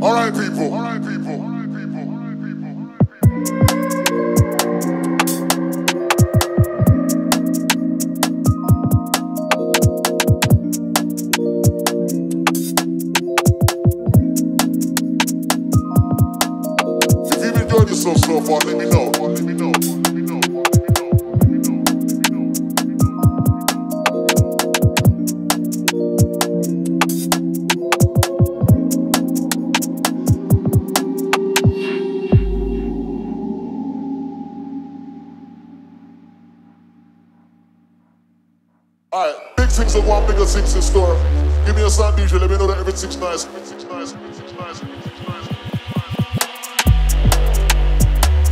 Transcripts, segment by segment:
Alright, people. Alright, people. Alright, people. Alright, people. Alright, people. So far, let me know. Let me know. Let me know. Let me know. All right, big things of one bigger things in store. Give me a sound DJ. Let me know that everything's nice. Everything's nice. Everything's nice. Everything's nice.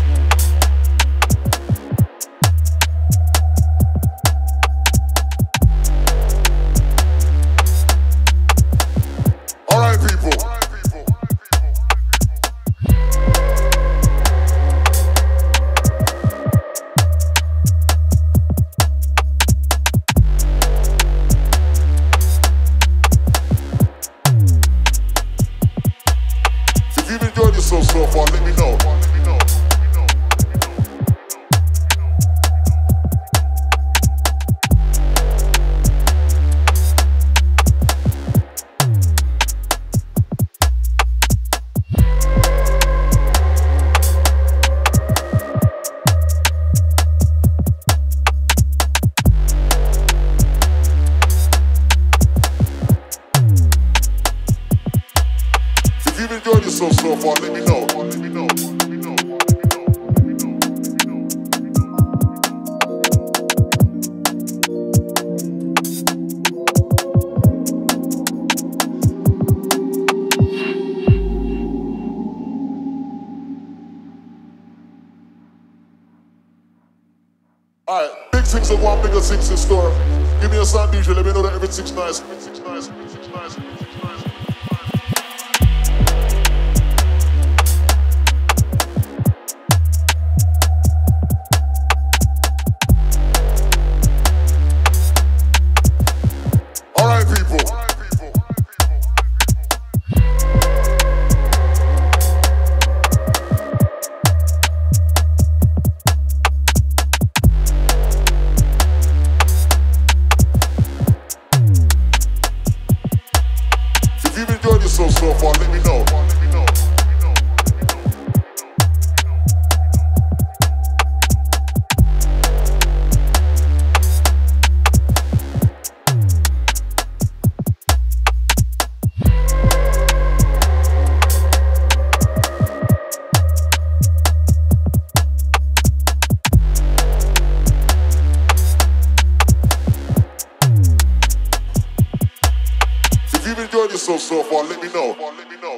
So far, let me know. If you've enjoyed yourself so far, let me know. Let me know. Let me know. Let me know. All right, big things of one bigger things in store. Give me a sound DJ. Let me know that everything's nice. Everything's nice. Everything's nice. Everything's nice. So far, let me know. Let me know. Let me know. Let me know. If you've enjoyed yourself so far, let me know.